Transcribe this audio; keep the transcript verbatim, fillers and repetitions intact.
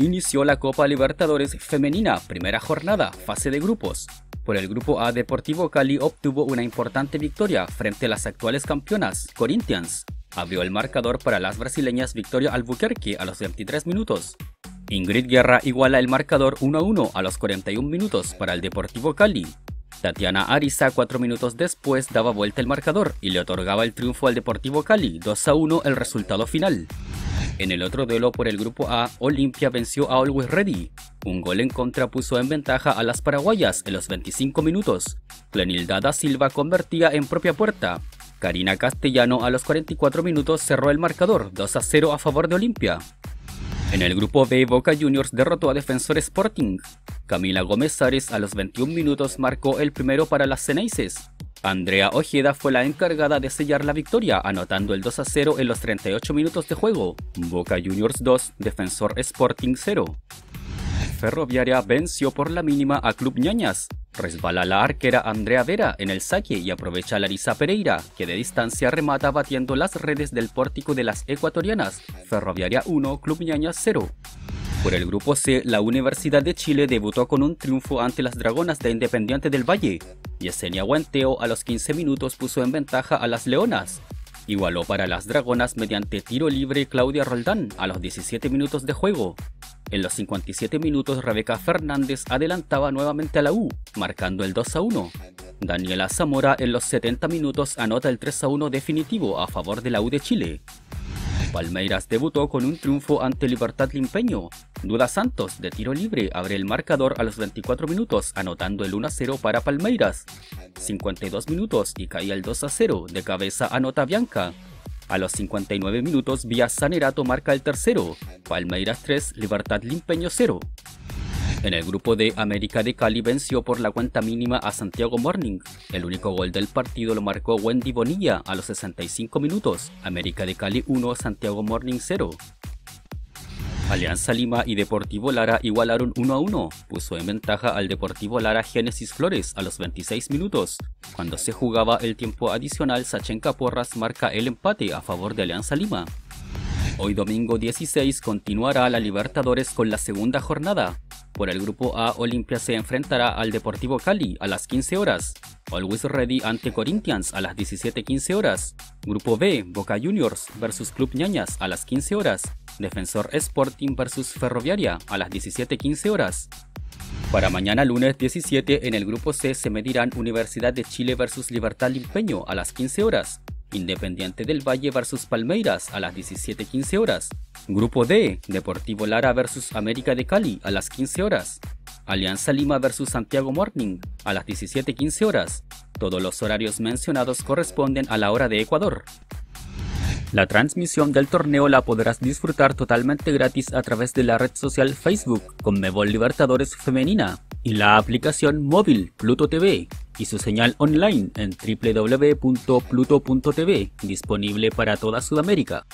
inició la Copa Libertadores Femenina, primera jornada, fase de grupos. Por el grupo A, Deportivo Cali obtuvo una importante victoria frente a las actuales campeonas, Corinthians. Abrió el marcador para las brasileñas Victoria Albuquerque a los veintitrés minutos. Ingrid Guerra iguala el marcador uno a uno a los cuarenta y uno minutos para el Deportivo Cali. Tatiana Arisa cuatro minutos después daba vuelta el marcador y le otorgaba el triunfo al Deportivo Cali, dos a uno el resultado final. En el otro duelo por el grupo A, Olimpia venció a Always Ready. Un gol en contra puso en ventaja a las paraguayas en los veinticinco minutos. Plenilda da Silva convertía en propia puerta. Karina Castellano a los cuarenta y cuatro minutos cerró el marcador, dos a cero a favor de Olimpia. En el grupo B, Boca Juniors derrotó a Defensor Sporting. Camila Gómez Ares a los veintiuno minutos marcó el primero para las Ceneices. Andrea Ojeda fue la encargada de sellar la victoria, anotando el dos a cero en los treinta y ocho minutos de juego. Boca Juniors dos, Defensor Sporting cero. Ferroviaria venció por la mínima a Club Ñañas. Resbala la arquera Andrea Vera en el saque y aprovecha a Larissa Pereira, que de distancia remata batiendo las redes del pórtico de las ecuatorianas. Ferroviaria uno, Club Ñañas cero. Por el grupo C, la Universidad de Chile debutó con un triunfo ante las dragonas de Independiente del Valle. Yesenia Huenteo a los quince minutos puso en ventaja a las leonas. Igualó para las dragonas mediante tiro libre Claudia Roldán a los diecisiete minutos de juego. En los cincuenta y siete minutos, Rebeca Fernández adelantaba nuevamente a la U, marcando el dos a uno. Daniela Zamora en los setenta minutos anota el tres a uno definitivo a favor de la U de Chile. Palmeiras debutó con un triunfo ante Libertad Limpeño. Duda Santos, de tiro libre, abre el marcador a los veinticuatro minutos, anotando el uno a cero para Palmeiras. cincuenta y dos minutos y caía el dos a cero, de cabeza anota Bianca. A los cincuenta y nueve minutos, vía Sanerato marca el tercero. Palmeiras tres, Libertad Limpeño cero. En el grupo D, América de Cali venció por la cuenta mínima a Santiago Morning. El único gol del partido lo marcó Wendy Bonilla a los sesenta y cinco minutos. América de Cali uno, Santiago Morning cero. Alianza Lima y Deportivo Lara igualaron uno a uno. Puso en ventaja al Deportivo Lara Génesis Flores a los veintiséis minutos. Cuando se jugaba el tiempo adicional, Sachenka Porras marca el empate a favor de Alianza Lima. Hoy domingo dieciséis continuará la Libertadores con la segunda jornada. Por el grupo A, Olimpia se enfrentará al Deportivo Cali a las quince horas. Always Ready ante Corinthians a las diecisiete quince horas. Grupo B, Boca Juniors versus Club Ñañas a las quince horas. Defensor Sporting versus Ferroviaria a las diecisiete quince horas. Para mañana lunes diecisiete, en el grupo C se medirán Universidad de Chile versus Libertad Limpeño a las quince horas. Independiente del Valle versus Palmeiras a las diecisiete quince horas. Grupo D, Deportivo Lara versus América de Cali a las quince horas. Alianza Lima versus Santiago Morning a las diecisiete quince horas. Todos los horarios mencionados corresponden a la hora de Ecuador. La transmisión del torneo la podrás disfrutar totalmente gratis a través de la red social Facebook Conmebol Libertadores Femenina y la aplicación móvil Pluto T V y su señal online en doble u doble u doble u punto pluto punto t v, disponible para toda Sudamérica.